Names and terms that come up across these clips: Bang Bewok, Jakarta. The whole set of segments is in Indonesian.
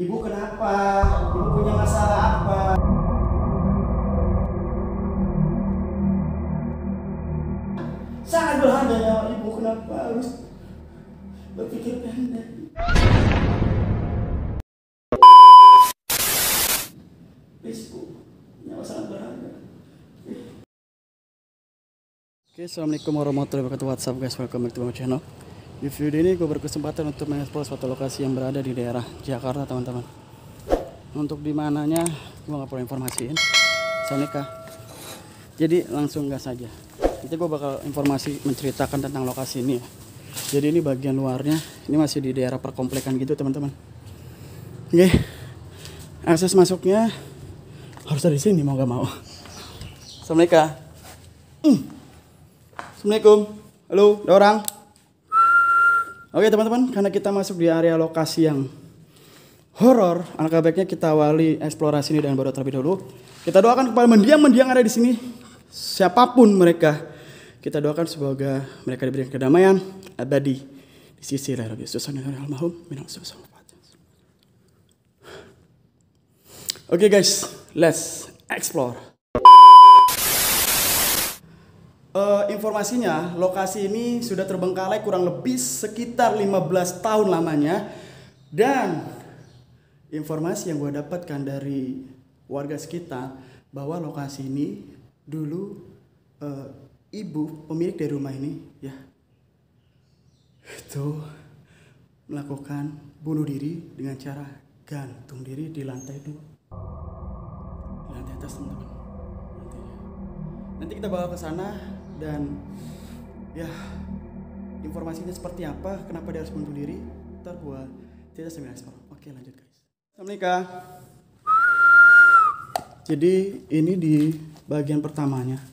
Ibu kenapa? Ibu punya masalah apa? Sangat berharga ya, Ibu kenapa harus berpikir pendek? Besok, nyawa sangat berharga. Oke, assalamualaikum warahmatullahi wabarakatuh. What's up guys, welcome back to my channel. Di video ini gue berkesempatan untuk mengeksplor suatu lokasi yang berada di daerah Jakarta, teman-teman. Untuk dimananya gue gak perlu informasiin, soalnya jadi langsung gas aja. Nanti gue bakal informasi menceritakan tentang lokasi ini ya. Jadi ini bagian luarnya, ini masih di daerah perkomplekan gitu, teman-teman. Oke, akses masuknya harus dari sini mau gak mau. Assalamualaikum. Assalamualaikum. Halo, ada orang? Oke teman-teman, karena kita masuk di area lokasi yang horor, alangkah baiknya kita awali eksplorasi ini dengan berdoa terlebih dahulu. Kita doakan kepada mendiang-mendiang ada di sini, siapapun mereka, kita doakan semoga mereka diberikan kedamaian abadi di sisi Allah. Oke guys, let's explore. Informasinya, lokasi ini sudah terbengkalai kurang lebih sekitar 15 tahun lamanya. Dan informasi yang gue dapatkan dari warga sekitar bahwa lokasi ini dulu ibu pemilik dari rumah ini ya itu melakukan bunuh diri dengan cara gantung diri di lantai 2, di lantai atas teman-teman. Nanti kita bawa ke sana. Dan ya informasinya seperti apa, kenapa dia harus bunuh diri, ntar gua cerita sambil ekspor. Oke lanjut guys. Assalamualaikum. Jadi ini di bagian pertamanya,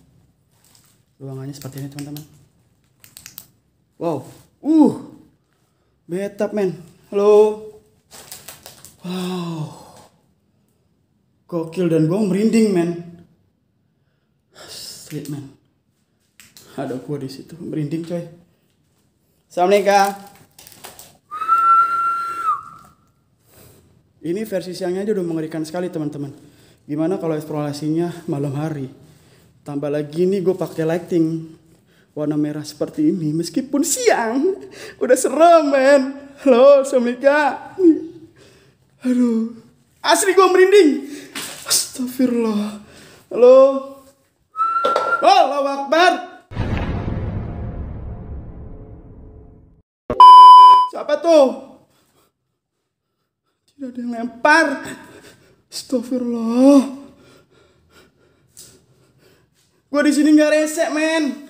ruangannya seperti ini teman-teman. Wow, betap men. Halo. Wow, gokil dan gua merinding men. Sleep man. Ada gua di situ merinding coy. Assalamualaikum. Ini versi siangnya aja udah mengerikan sekali teman-teman. Gimana kalau eksplorasinya malam hari? Tambah lagi nih gue pakai lighting warna merah seperti ini, meskipun siang udah serem men. Halo, assalamualaikum. Aduh, asli gue merinding. Astagfirullah. Halo. Allahu Akbar. Siapa tuh? Tidak ada yang lempar. Astagfirullah. Gue di sini nggak resek men.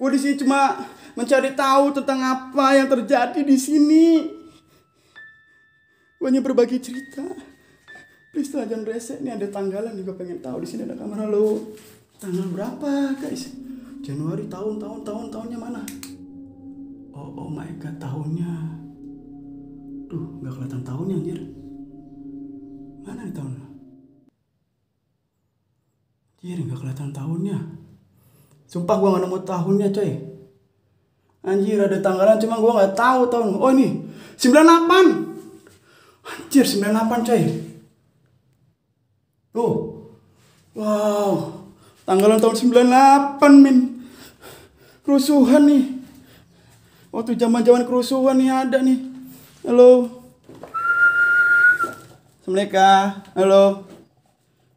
Gue di sini cuma mencari tahu tentang apa yang terjadi di sini. Gue hanya berbagi cerita. Please jangan resek. Ini ada tanggalan juga, pengen tahu di sini ada kamar lo. Tanggal berapa guys? Januari, tahunnya mana? Oh my god, tahunnya. Duh, gak kelihatan tahunnya anjir. Mana nih tahunnya? Anjir, gak kelihatan tahunnya. Sumpah gua gak nemu tahunnya coy. Anjir, ada tanggalan cuma gua gak tahu tahun. Oh ini, 98. Anjir, 98 coy. Tuh. Wow. Tanggalan tahun 98 min. Rusuhan nih. Waktu zaman-zaman kerusuhan nih ada nih. Halo. Assalamualaikum. Halo.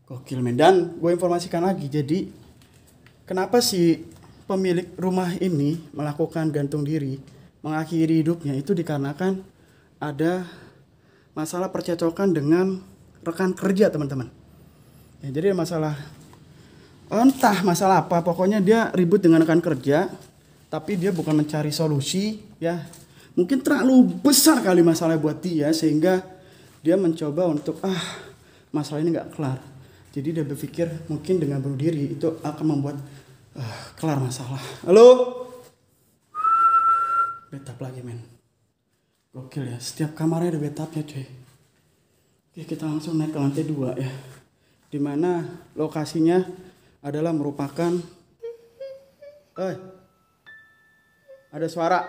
Gokil men. Dan gue informasikan lagi. Jadi kenapa si pemilik rumah ini melakukan gantung diri, mengakhiri hidupnya, itu dikarenakan ada masalah percecokan dengan rekan kerja teman-teman. Ya, jadi masalah entah masalah apa, pokoknya dia ribut dengan rekan kerja. Tapi dia bukan mencari solusi ya. Mungkin terlalu besar kali masalahnya buat dia, sehingga dia mencoba untuk masalah ini gak kelar. Jadi dia berpikir mungkin dengan bunuh diri itu akan membuat kelar masalah. Halo. Betap lagi men. Gokil ya, setiap kamarnya ada betapnya cuy. Oke, kita langsung naik ke lantai 2 ya. Dimana lokasinya adalah merupakan ada suara.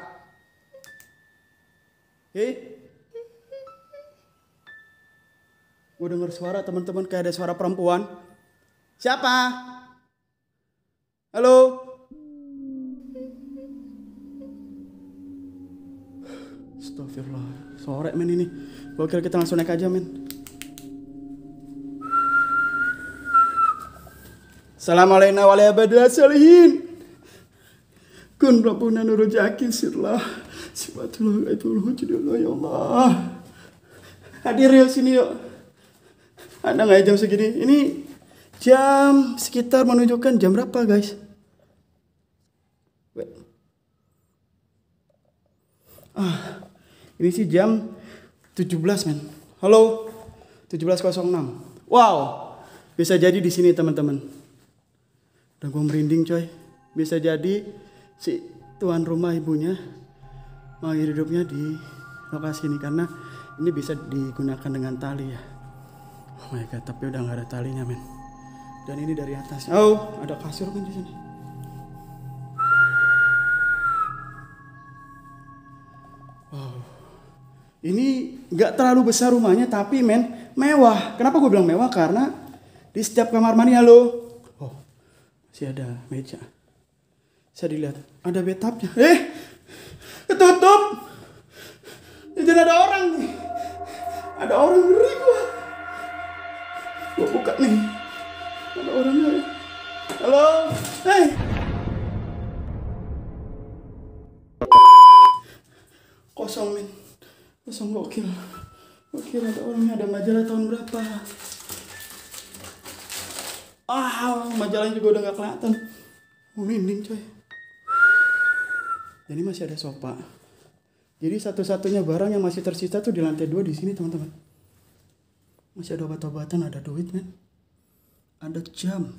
Hei. Gue denger suara teman-teman, kayak ada suara perempuan. Siapa? Halo? Astagfirullah, sore men ini. Gokil, kita langsung naik aja men. Assalamualaikum warahmatullahi wabarakatuh. Kun rabbuna nurujakin sirlah. Sifatullah gaitullah judullah ya Allah. Hadir yuk sini yuk. Ada gak jam segini? Ini jam sekitar menunjukkan jam berapa guys? Ah, ini sih jam 17 men. Halo, 17.06. Wow, bisa jadi di sini teman-teman. Dan gue merinding coy. Bisa jadi si tuan rumah ibunya mengakhiri hidupnya di lokasi ini. Karena ini bisa digunakan dengan tali ya. Oh my god, tapi udah gak ada talinya men. Dan ini dari atasnya. Oh, ada kasur kan di sini. Wow. Ini gak terlalu besar rumahnya tapi men mewah. Kenapa gue bilang mewah? Karena di setiap kamar mandi halo. Masih ada meja. Saya dilihat ada bathtubnya. Ketutup. Jadi ada orang nih. Ada orang, ngeri gua. Gua buka nih. Ada orangnya. Halo. Kosong men. Kosong gokil. Gokil ada orangnya. Ada majalah tahun berapa? Ah, majalahnya juga udah gak kelihatan. Merinding coy. Jadi masih ada sofa. Jadi satu-satunya barang yang masih tersisa tuh di lantai 2 di sini teman-teman. Masih ada obat-obatan, ada duit men. Ada jam.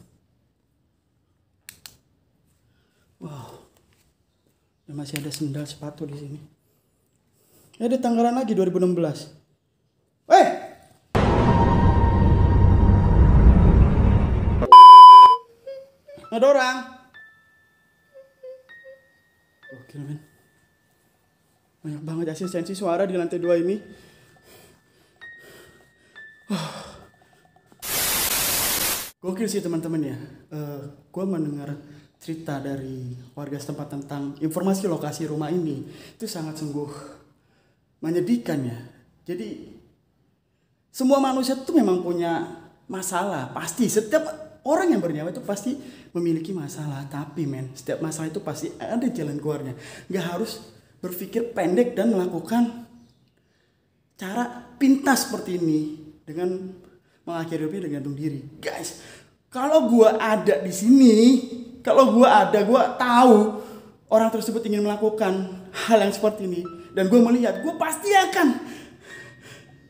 Wow. Dan masih ada sendal sepatu di sini. Ya ada tanggalan lagi 2016. Ada orang. Oke men. Banyak banget asistensi suara di lantai 2 ini. Gokil sih teman-teman ya. Gue mendengar cerita dari warga setempat tentang informasi lokasi rumah ini. Itu sangat sungguh menyedihkan ya. Jadi semua manusia itu memang punya masalah. Pasti setiap orang yang bernyawa itu pasti memiliki masalah. Tapi men, setiap masalah itu pasti ada jalan keluarnya. Gak harus berpikir pendek dan melakukan cara pintas seperti ini. Dengan mengakhiri hidupnya dengan gantung diri. Guys, kalau gua ada di sini, kalau gua ada, gua tahu orang tersebut ingin melakukan hal yang seperti ini. Dan gua melihat, gua pasti akan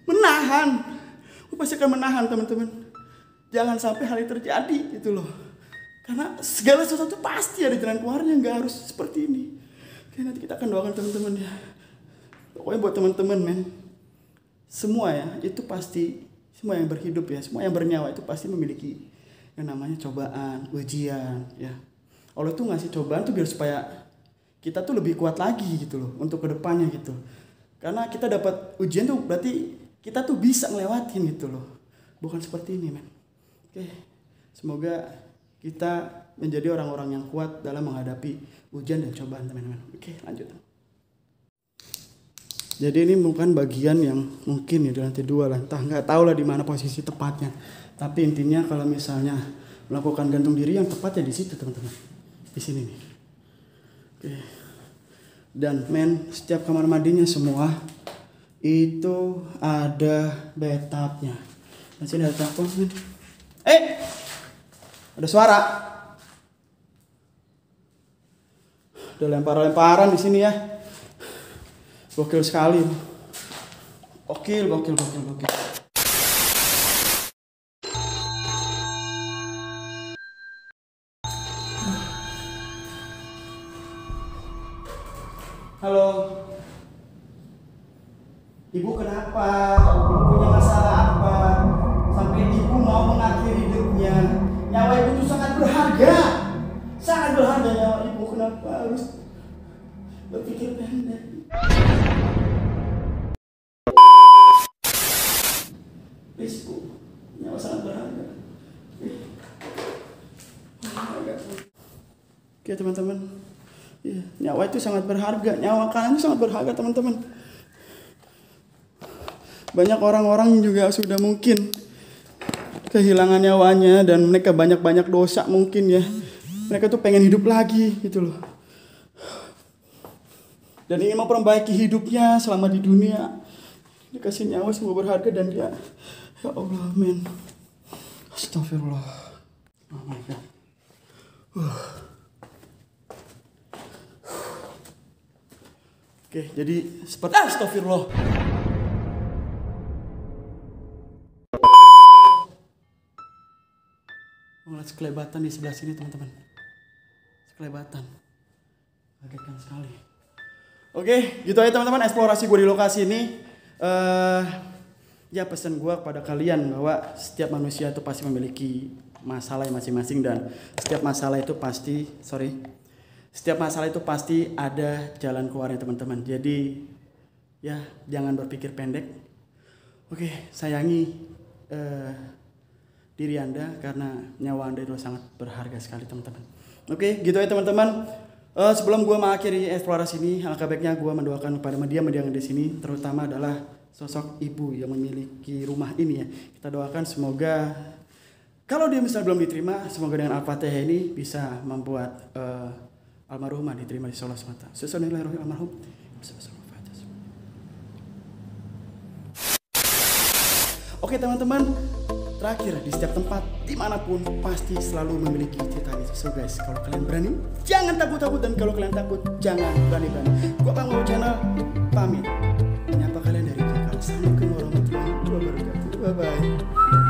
menahan. Gua pasti akan menahan teman-teman. Jangan sampai hal itu terjadi gitu loh. Karena segala sesuatu pasti ada jalan keluarnya, nggak harus seperti ini. Oke, nanti kita akan doakan teman-teman ya. Pokoknya buat teman-teman men, semua ya itu pasti, semua yang berhidup ya, semua yang bernyawa itu pasti memiliki yang namanya cobaan, ujian ya. Allah tuh ngasih cobaan tuh biar supaya kita tuh lebih kuat lagi gitu loh untuk kedepannya gitu. Karena kita dapat ujian tuh berarti kita tuh bisa ngelewatin gitu loh. Bukan seperti ini men. Oke, semoga kita menjadi orang-orang yang kuat dalam menghadapi hujan dan cobaan teman-teman. Oke, lanjut. Jadi ini bukan bagian yang mungkin ya di lantai 2 lah. Entah nggak tahu lah di mana posisi tepatnya. Tapi intinya kalau misalnya melakukan gantung diri yang tepat ya di situ teman-teman. Di sini nih. Oke. Dan men, setiap kamar mandinya semua itu ada bathtubnya. Dan sini ada tampon men. Ada suara. Ada lempar-lemparan di sini ya. Gokil sekali. Gokil, gokil, gokil, gokil. Halo. Ibu kenapa? Ibu punya masalah apa? Sampai ibu mau mengakhiri hidupnya. Nyawa ibu itu sangat berharga. Sangat berharga nyawa ibu. Kenapa harus berpikir pendek? Facebook, nyawa sangat berharga. Oke teman-teman, ya, nyawa itu sangat berharga, nyawa kalian itu sangat berharga teman-teman. Banyak orang-orang juga sudah mungkin kehilangan nyawanya dan mereka banyak-banyak dosa mungkin ya. Mereka tuh pengen hidup lagi gitu loh. Dan ingin memperbaiki hidupnya selama di dunia. Dikasih nyawa semua berharga dan dia, ya Allah men. Astagfirullah. Oh my God. Oke, jadi seperti astagfirullah. Melihat sekelebatan di sebelah sini teman-teman. Sekelebatan. Kagetkan sekali. Oke, gitu aja teman-teman eksplorasi gue di lokasi ini. Ya pesan gue kepada kalian bahwa setiap manusia itu pasti memiliki masalah masing-masing. Dan setiap masalah itu pasti, setiap masalah itu pasti ada jalan keluarnya teman-teman. Jadi ya jangan berpikir pendek. Oke, sayangi diri Anda karena nyawa Anda itu sangat berharga sekali teman-teman. Oke, gitu ya teman-teman. Sebelum gue mengakhiri eksplorasi ini, alangkah baiknya gue mendoakan kepada media-media yang di sini, terutama adalah sosok ibu yang memiliki rumah ini ya. Kita doakan semoga kalau dia misalnya belum diterima, semoga dengan Al-Fatihah ini bisa membuat almarhumah diterima di sholat semata. Sesuai rohil almarhum. Oke teman-teman. Terakhir, di setiap tempat, dimanapun, pasti selalu memiliki cerita Yesus. So guys, kalau kalian berani, jangan takut-takut. Dan kalau kalian takut, jangan berani-berani. Gua Bang Bewok Channel, pamit. Menyapa kalian dari Jakarta. Assalamualaikum warahmatullahi wabarakatuh. Bye-bye.